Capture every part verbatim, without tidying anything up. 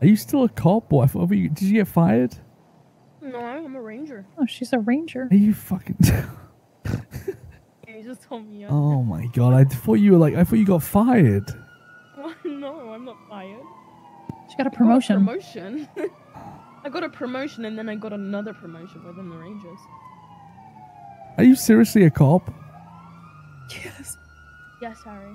Are you still a cop? What? What were you, did you get fired? No, I'm a ranger. Oh, she's a ranger. Are you fucking... You just told me. Up. Oh my god! I thought you were like. I thought you got fired. No, I'm not fired. She got a promotion. I got a promotion. I got a promotion, and then I got another promotion within the Rangers. Are you seriously a cop? Yes. Yes, Harry.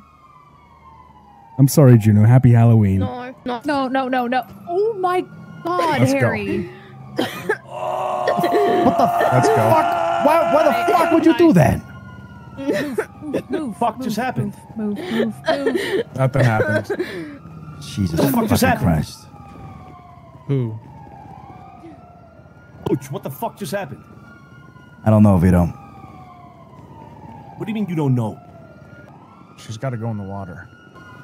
I'm sorry, Juno. Happy Halloween. No, no, no, no, no, no. Oh my god, Let's Harry. Go. What the Let's go. fuck? Why, why the fuck would you do that? Move, move, fuck move, just happened. Move, move, move, move. Nothing happened. Jesus the fuck just happened? Christ. Who? Ouch, what the fuck just happened? I don't know, Vito. What do you mean you don't know? She's got to go in the water.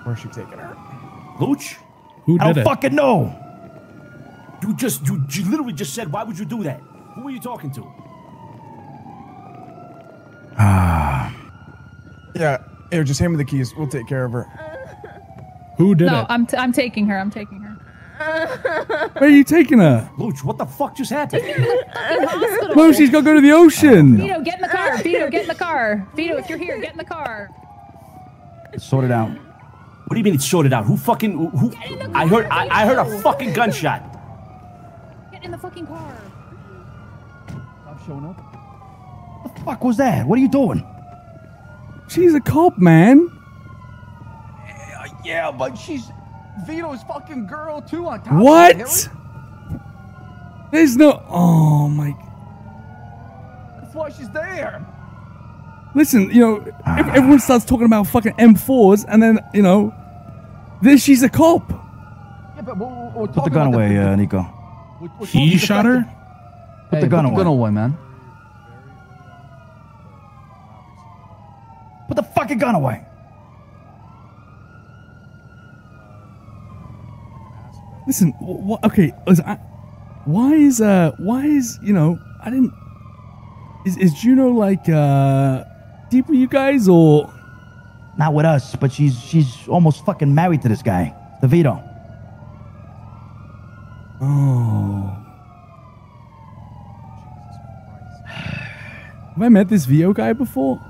Where's she taking her? Luch? Who did it? I don't fucking know. You just, you, you literally just said, why would you do that? Who are you talking to? Ah. Yeah, here, just hand me the keys. We'll take care of her. Who did no, it? No, I'm, I'm taking her. I'm taking her. Where are you taking her? Luch, what the fuck just happened? Luch, she's got to go to the ocean. Vito, get in the car. Vito, get in the car. Vito, if you're here, get in the car. It's sorted out. What do you mean it's sorted out? Who fucking... Who? Get in the car, I heard I, I heard a fucking gunshot. Get in the fucking car. I'm showing up. What the fuck was that? What are you doing? She's a cop, man. Yeah, yeah, but she's Vito's fucking girl too. On top. What? Of There's no. Oh my. That's why she's there. Listen, you know, ah. everyone starts talking about fucking M fours, and then you know, then she's a cop. Yeah, but we're, we're put the gun away, the, uh, Nico. We're, we're he shot her. Put hey, the gun put away. The gun away, man. Put the fucking gun away. Listen, what? Okay, listen, I, why is uh, why is you know, I didn't. Is is Juno like uh, deep with you guys or? Not with us, but she's she's almost fucking married to this guy, the Vito. Oh. Have I met this Vito guy before?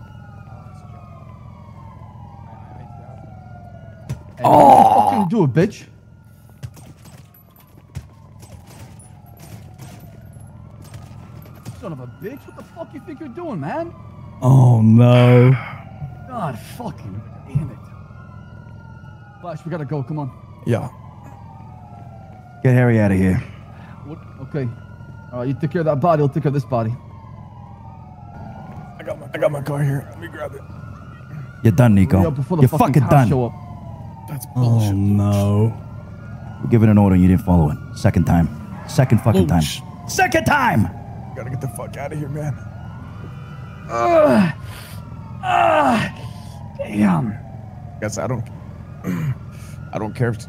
Oh! What can you do, it, bitch? Son of a bitch! What the fuck you think you're doing, man? Oh no! God fucking damn it! Flash, we gotta go. Come on. Yeah. Get Harry out of here. What? Okay. All right, you take care of that body. I'll take care of this body. I got my I got my car here. Let me grab it. You're done, Nico. You're fucking, fucking done. Show up. That's bullshit. Oh no. We're giving an order and you didn't follow it. Second time. Second fucking Luch. time. Second time! Gotta get the fuck out of here, man. Ugh. Ugh. Damn. Guess I don't... I don't care if...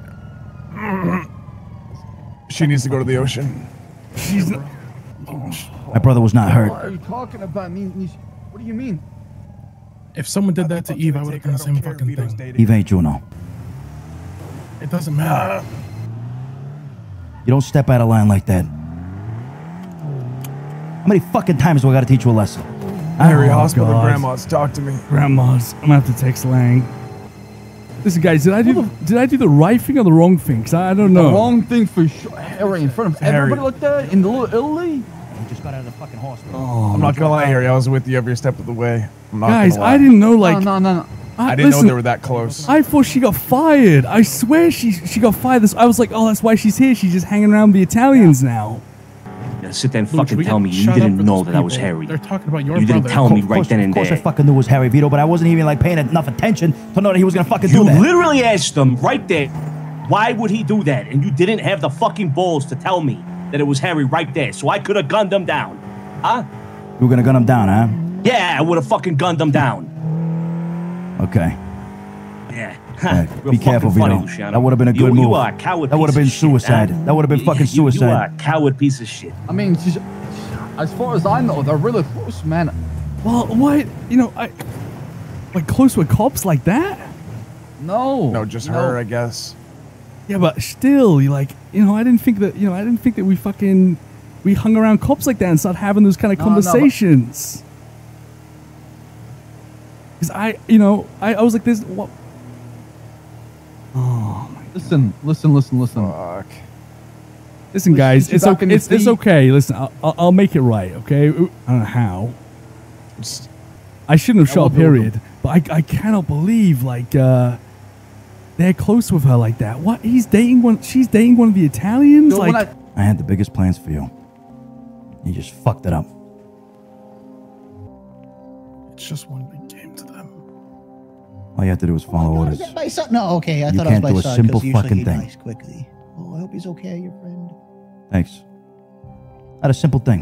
She needs to go to the ocean. She's not... My brother was not hurt. What are you talking about? What do you mean? If someone did that to Eve, I would have done the same fucking thing. Eve ain't Juno. It doesn't matter. You don't step out of line like that. How many fucking times do I gotta teach you a lesson? Harry, oh, hospital God. grandmas, talk to me. Grandmas, I'm gonna have to text Lang. Listen, guys, did I do the, did I do the right thing or the wrong thing? Because I, I don't know. The wrong thing for sure. Harry, in front of everybody Harry. like that in the Little Italy. I just got out of the fucking hospital. Oh, I'm not gonna lie, Harry. I was with you every step of the way. I'm not Guys, gonna lie. I didn't know like. No, no, no. no. I, I didn't listen, know they were that close. I thought she got fired. I swear she she got fired. I was like, oh, that's why she's here. She's just hanging around with the Italians now. Yeah, sit there and Luch, fucking tell me you didn't know that I was Harry. They're talking about your you brother. didn't tell me right course, then and there. Of course I fucking knew it was Harry, Vito, but I wasn't even like paying enough attention to know that he was gonna fucking you do that. You literally asked them right there, why would he do that? And you didn't have the fucking balls to tell me that it was Harry right there, so I could have gunned him down. Huh? You were gonna gun him down, huh? Yeah, I would have fucking gunned him down. Okay. Yeah. Right. Be careful, Vito. Luciano. That would have been a good you, move. You are a coward that would have been suicide. Shit, that would have been you, fucking suicide. You are a coward piece of shit. I mean, as far as I know, they're really close, man. Well, why? You know, I... Like, close with cops like that? No. No, just no. her, I guess. Yeah, but still, you like... you know, I didn't think that, you know, I didn't think that we fucking, we hung around cops like that and started having those kind of no, conversations. Because no, I, you know, I, I was like, this, what? Oh, my listen, God. listen, listen, listen. Fuck. Listen, guys, it's okay. It's, it's okay. Listen, I'll, I'll, I'll make it right, okay? I don't know how. Just, I shouldn't have shot, period. But I, I cannot believe, like, uh, they're close with her like that. What? He's dating one. She's dating one of the Italians? Like, I, I had the biggest plans for you. You just fucked it up. It's just one big game to them. All you have to do is follow oh orders. God, no, okay. I you thought can't I was by do a simple fucking thing. Nice quickly. Oh, I hope he's okay, your friend. Thanks. Not a simple thing.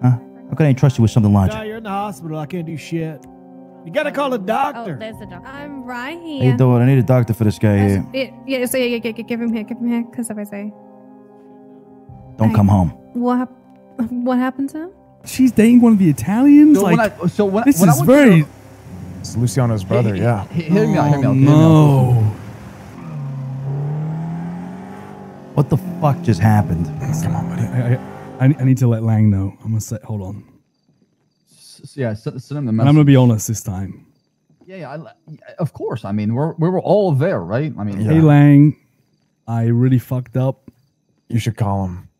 Huh? How could I trust you with something logical? No, you're in the hospital. I can't do shit. You gotta call a doctor. Oh, there's a doctor. I'm right here. How you doing? I need a doctor for this guy here. Yeah, yeah, so yeah, yeah, yeah, give him here, give him here, because if I say... Don't I, come home. What, hap what happened to him? She's dating one of the Italians? So like, I, so when, this when is very... To... It's Luciano's brother, hey, yeah. Hey, hear me out, hear me out. Hear me no. Out. What the fuck just happened? Come on, buddy. I, I, I need to let Lang know. I'm gonna say, hold on. So, yeah, send him the message. And I'm gonna be honest this time. Yeah, yeah, I, of course. I mean, we're, we were all there, right? I mean, hey, yeah. Lang, I really fucked up. You should call him.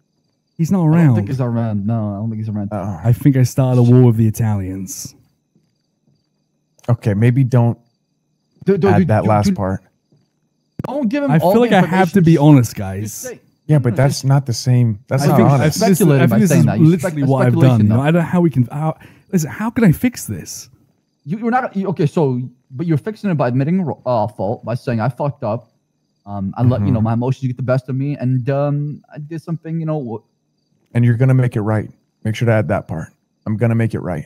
He's not around. I don't think he's around. No, I don't think he's around. Uh, I think I started a war with the Italians. Okay, maybe don't do, do, add do, that do, last do, part. Don't give him I all feel like I have to be honest, guys. Yeah, but that's not the same. That's I not think, honest. I speculated by saying that. Literally what I've done. No, I don't know how we can. How, listen, how can I fix this? You, you're not you, okay. So, but you're fixing it by admitting uh, fault by saying I fucked up. Um, I mm-hmm. let you know my emotions get the best of me, and um, I did something. You know. And you're gonna make it right. Make sure to add that part. I'm gonna make it right.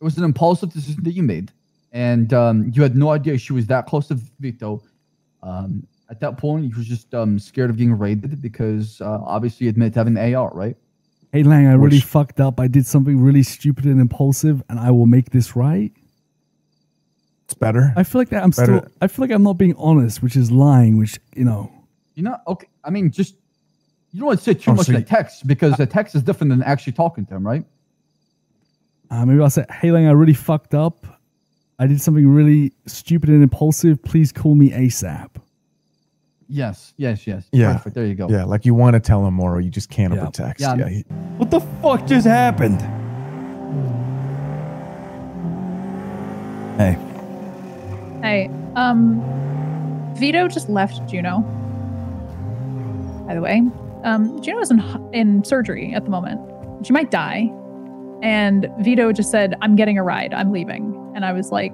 It was an impulsive decision that you made, and um, you had no idea she was that close to Vito. Um, at that point, he was just um, scared of getting raided because uh, obviously he admitted to having an A R, right? Hey, Lang, I Which, really fucked up. I did something really stupid and impulsive, and I will make this right. It's better. I feel like that I'm better. still. I feel like I'm not being honest, which is lying. Which you know. You know. Okay. I mean, just you don't want to say too oh, much so in a text because I, a text is different than actually talking to him, right? Uh, maybe I'll say, "Hey, Lang, I really fucked up. I did something really stupid and impulsive. Please call me ASAP." Yes, yes, yes. Yeah. Perfect. There you go. Yeah, like you want to tell him more or you just can't over text. Yeah. yeah. What the fuck just happened? Hey. Hey. Um, Vito just left Juno, by the way. Um, Juno is in, in surgery at the moment. She might die. And Vito just said, "I'm getting a ride. I'm leaving." And I was like,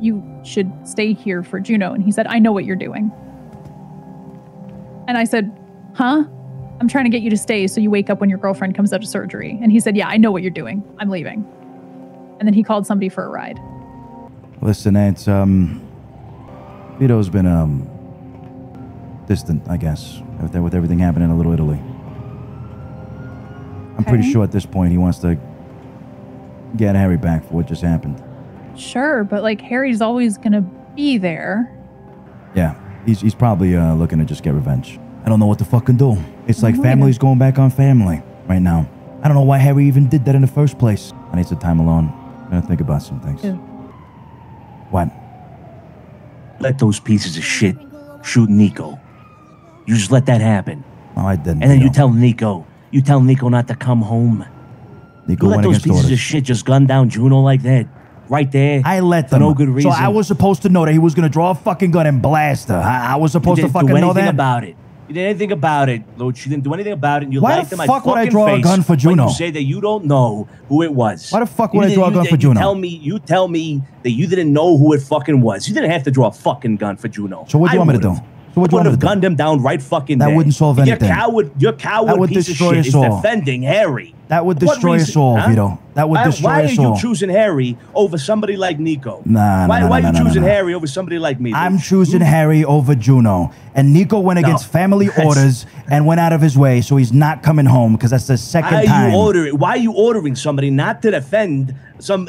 "You should stay here for Juno." And he said, "I know what you're doing." And I said, "Huh? I'm trying to get you to stay so you wake up when your girlfriend comes out of surgery." And he said, "Yeah, I know what you're doing. I'm leaving." And then he called somebody for a ride. Listen, it's, um, Vito's been, um, distant, I guess, with everything happening in Little Italy. I'm okay. pretty sure at this point he wants to get Harry back for what just happened. Sure, but, like, Harry's always going to be there. Yeah. He's, he's probably uh, looking to just get revenge. I don't know what to fucking do. It's like family's going back on family right now. I don't know why Harry even did that in the first place. I need some time alone. I'm going to think about some things. Yeah. What? Let those pieces of shit shoot Nico. You just let that happen. No, I didn't. And then you, know. you tell Nico. You tell Nico not to come home. Nico you let those pieces orders. of shit just gun down Juno like that. Right there. I let them. For no good reason. So I was supposed to know that he was going to draw a fucking gun and blast her. I, I was supposed to fucking know that. You didn't do anything about it. You didn't do anything about it, Luch. You didn't do anything about it. You Why the fuck would I draw a gun for Juno? You say that you don't know who it was. Why the fuck would I draw a gun for Juno? Tell me, you tell me that you didn't know who it fucking was. You didn't have to draw a fucking gun for Juno. So what do you want me to do? So what do you want me to do? I would have gunned him down right fucking there. That wouldn't solve anything. Your coward, your coward piece of shit is defending Harry. That would destroy us all, huh? Vito. That would why, destroy why us all. Why are you choosing Harry over somebody like Nico? Nah, nah, Why, nah, why nah, are you nah, choosing nah, nah. Harry over somebody like me? Dude? I'm choosing mm-hmm. Harry over Juno. And Nico went no. against family that's... orders and went out of his way, so he's not coming home because that's the second why time. You ordering, why are you ordering somebody not to defend some...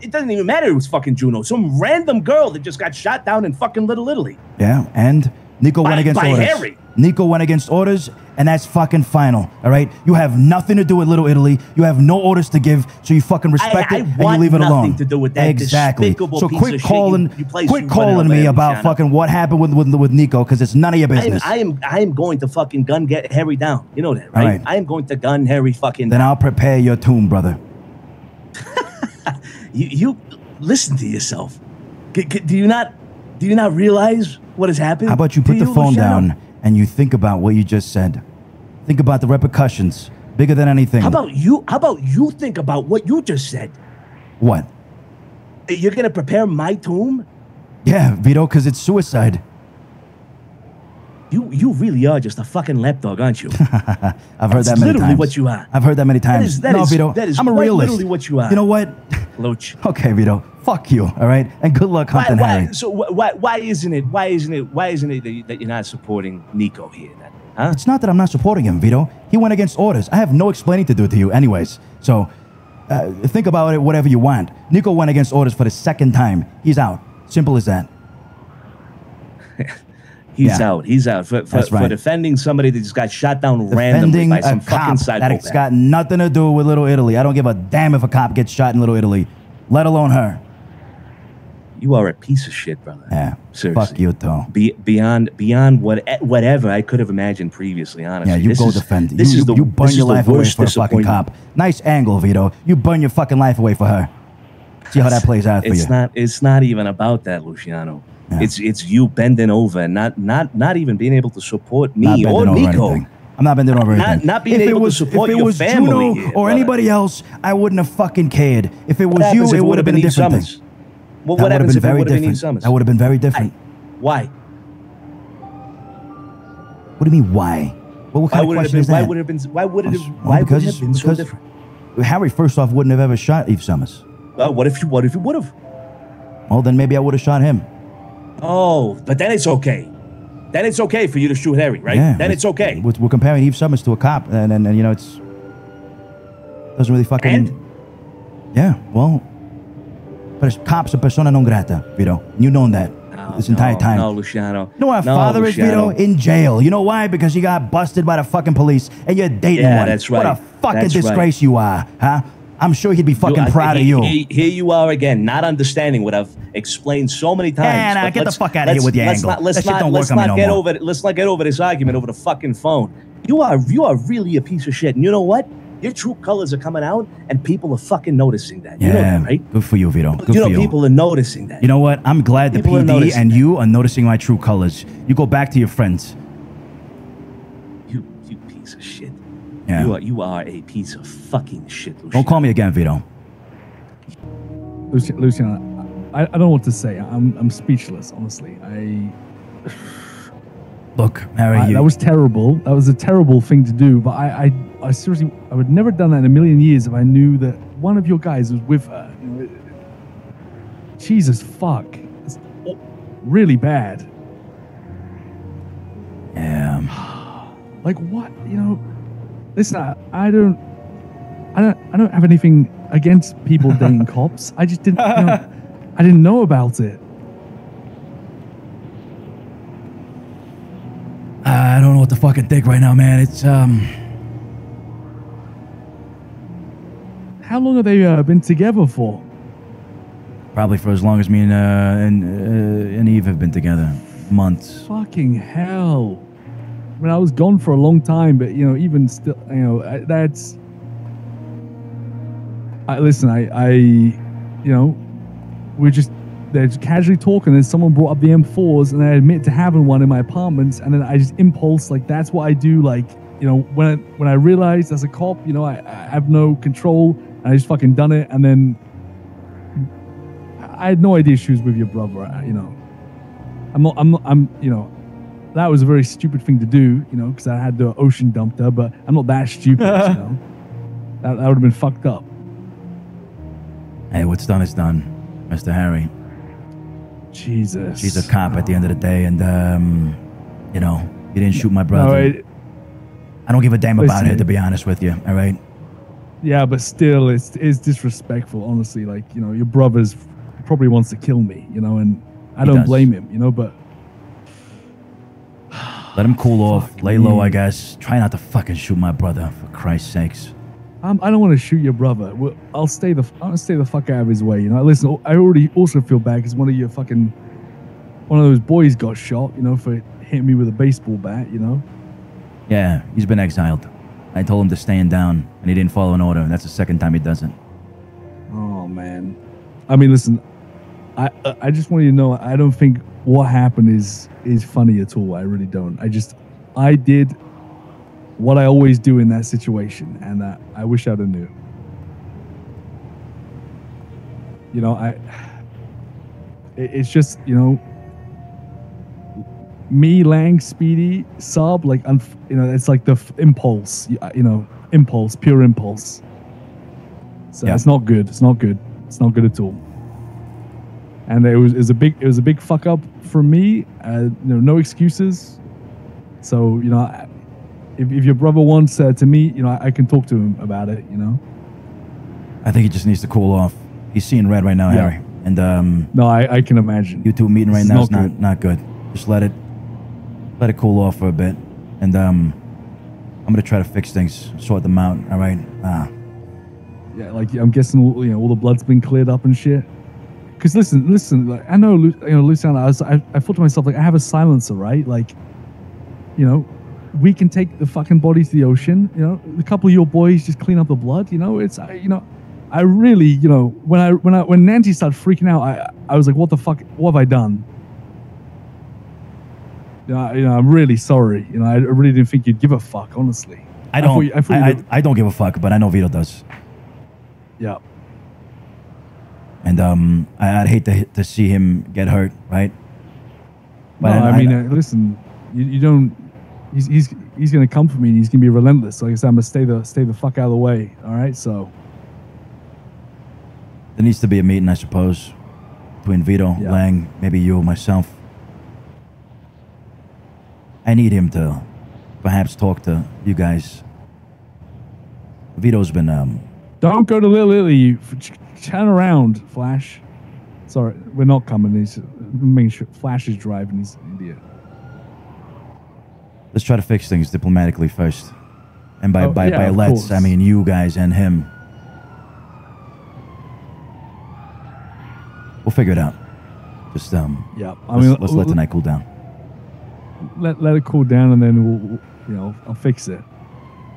It doesn't even matter it was fucking Juno. Some random girl that just got shot down in fucking Little Italy. Yeah, and Nico by, went against by orders. Harry. Nico went against orders, and that's fucking final, all right? You have nothing to do with Little Italy. You have no orders to give, so you fucking respect I, I it and you leave it alone. I want nothing to do with that exactly. So quit calling, you, you quit calling me about Luciano. fucking what happened with with, with Nico, because it's none of your business. I am, I am I am going to fucking gun get Harry down. You know that, right? right. I am going to gun Harry fucking down. Then I'll prepare your tomb, brother. you, you listen to yourself. C do you not do you not realize what has happened? How about you put the you, phone Luciano? down? And you think about what you just said. Think about the repercussions, bigger than anything. How about you? How about you think about what you just said? What? You're gonna prepare my tomb? Yeah, Vito, because it's suicide. You you really are just a fucking lapdog, aren't you? I've heard That's that many times. That's literally what you are. I've heard that many times. That is, that no, is, Vito, that is I'm a realist. Literally what you are. You know what? Loach. Okay, Vito. Fuck you, all right? And good luck hunting why, why, Harry. So why why isn't it why isn't it why isn't it that you're not supporting Nico here? Then, huh? It's not that I'm not supporting him, Vito. He went against orders. I have no explaining to do to you, anyways. So uh, think about it, whatever you want. Nico went against orders for the second time. He's out. Simple as that. He's yeah. out. He's out for, for, right. for defending somebody that just got shot down defending randomly by some a fucking psychopath. That it's got nothing to do with Little Italy. I don't give a damn if a cop gets shot in Little Italy, let alone her. You are a piece of shit, brother. Yeah, seriously. Fuck you, though. Be, beyond beyond what whatever I could have imagined previously, honestly. Yeah, you this go is, defend. This you, is the you burn your life away for a fucking cop. Nice angle, Vito. You burn your fucking life away for her. See how that plays out for it's you. It's not. It's not even about that, Luciano. Yeah. It's it's you bending over, not not not even being able to support me or Nico. Anything. I'm not bending over anything. Not, not being if able was, to support your family. If it was Juno or anybody else, I wouldn't have fucking cared. If it was you, it would have been a different thing. Well, what happens if it would have been Eve Summers? That would have been very different. I, why? What do you mean why? Well, what kind why of question been, is that? Why would it have been? Why would it? Have, why would it have been so different? Harry, first off, wouldn't have ever shot Eve Summers. Well, what if you? What if you would have? Well, then maybe I would have shot him. Oh, but then it's okay. Then it's okay for you to shoot Harry, right? Yeah, then it's okay. We're, we're comparing Eve Summers to a cop, and, and, and you know, it's... Doesn't really fucking... And? Yeah, well... But cops are persona non grata, Vito. You've known that no, this entire no, time. No, Luciano. You know what no, father Luciano. is, Vito? In jail. You know why? Because he got busted by the fucking police, and you're dating yeah, one. that's right. What a fucking that's disgrace right. you are, huh? I'm sure he'd be fucking Dude, proud I, he, of you. He, here you are again, not understanding what I've explained so many times. Yeah, nah, get the fuck out of here with your let's angle. Not, let's that shit not, don't let's work not on me get no over. More. Let's not get over this argument over the fucking phone. You are you are really a piece of shit. And you know what? Your true colors are coming out, and people are fucking noticing that. You yeah, know that, right? Good for you, Vito. Good you know, for you. People are noticing that. You know what? I'm glad people the P D and that. you are noticing my true colors. You go back to your friends. You, you piece of shit. Yeah. You are, you are a piece of fucking shit, Luciano. Don't call me again, Vito. Luciano, Luciano I, I don't know what to say. I'm, I'm speechless, honestly. I. Look, Harry, I, you. That was terrible. That was a terrible thing to do, but I, I, I seriously, I would never have done that in a million years if I knew that one of your guys was with her. You know, it, it, Jesus fuck. It's really bad. Yeah. Like what, you know? Listen, I, I don't, I don't, I don't have anything against people dating cops. I just didn't, you know, I didn't know about it. I don't know what to fucking think right now, man. It's, um... How long have they uh, been together for? Probably for as long as me and, uh, and, uh, and Eve have been together. Months. Fucking hell. I mean, I was gone for a long time, but, you know, even still, you know, that's... I, listen, I, I, you know, we're just... They're just casually talking, and someone brought up the M fours, and I admit to having one in my apartments, and then I just impulse, like, that's what I do, like, you know, when I, when I realized as a cop, you know, I, I have no control, and I just fucking done it, and then I had no idea she was with your brother, you know. I'm not, I'm not, I'm, you know, that was a very stupid thing to do, you know, because I had the ocean dumped her, but I'm not that stupid, you know. That, that would have been fucked up. Hey, what's done is done, Mister Harry. Jesus. She's a cop at the end of the day, and, um, you know, you didn't shoot my brother. No, it, I don't give a damn about it, to be honest with you, all right? Yeah, but still, it's, it's disrespectful, honestly. Like, you know, your brother's probably wants to kill me, you know, and I don't blame him, you know, but... Let him cool off. Lay low, I guess. Try not to fucking shoot my brother, for Christ's sakes. Um, I don't want to shoot your brother. I'll stay the I'll stay the fuck out of his way. You know. Listen, I already also feel bad because one of your fucking one of those boys got shot. You know, for hitting me with a baseball bat. You know. Yeah, he's been exiled. I told him to stand down, and he didn't follow an order. And that's the second time he doesn't. Oh man, I mean, listen, I I just want you to know I don't think what happened is is funny at all. I really don't. I just I did. What I always do in that situation, and uh, I wish I'd have knew. You know, I. It, it's just you know, me, Lang, Speedy, Saab, like un, you know, it's like the f impulse, you know, impulse, pure impulse. So yeah. It's not good. It's not good. It's not good at all. And it was, it was a big, it was a big fuck up for me. Uh, you know, no excuses. So you know. I, If, if your brother wants uh, to meet, you know, I, I can talk to him about it, you know? I think he just needs to cool off. He's seeing red right now, yeah. Harry. And, um... No, I, I can imagine. You two meeting right it's now is not, not good. Just let it... Let it cool off for a bit. And, um... I'm gonna try to fix things. Sort them out, alright? Ah. Yeah, like, I'm guessing, you know, all the blood's been cleared up and shit. Because, listen, listen, like, I know, you know, Luciano, I, was, I, I thought to myself, like, I have a silencer, right? Like, you know... We can take the fucking bodies to the ocean, you know. A couple of your boys just clean up the blood, you know. It's, I, you know, I really, you know, when I, when I, when Nancy started freaking out, I, I was like, what the fuck, what have I done? You know, I, you know, I'm really sorry. You know, I really didn't think you'd give a fuck, honestly. I don't. I, you, I, I, I, I don't give a fuck, but I know Vito does. Yeah. And um, I, I'd hate to to see him get hurt, right? But no, I, I mean, I, I, listen, you, you don't. He's, he's, he's going to come for me and he's going to be relentless. So like I said, I'm going to stay the, stay the fuck out of the way. All right, so. There needs to be a meeting, I suppose, between Vito, yeah. Lang, maybe you or myself. I need him to perhaps talk to you guys. Vito's been... Um, Don't go to Little Italy. You turn around, Flash. Sorry, we're not coming. He's making sure Flash is driving. He's an idiot. Let's try to fix things diplomatically first. And by, oh, by, yeah, by let's, course. I mean you guys and him. We'll figure it out. Just, um, yeah, I let's, mean, let's let tonight cool down. Let, let it cool down and then, we'll, we'll you know, I'll fix it.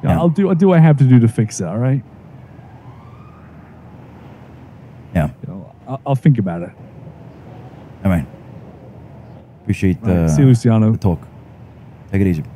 Yeah, yeah. I'll do what do I have to do to fix it, all right? Yeah. You know, I'll, I'll think about it. All right. Appreciate all right, uh, see you, Luciano. The talk. Take it easy.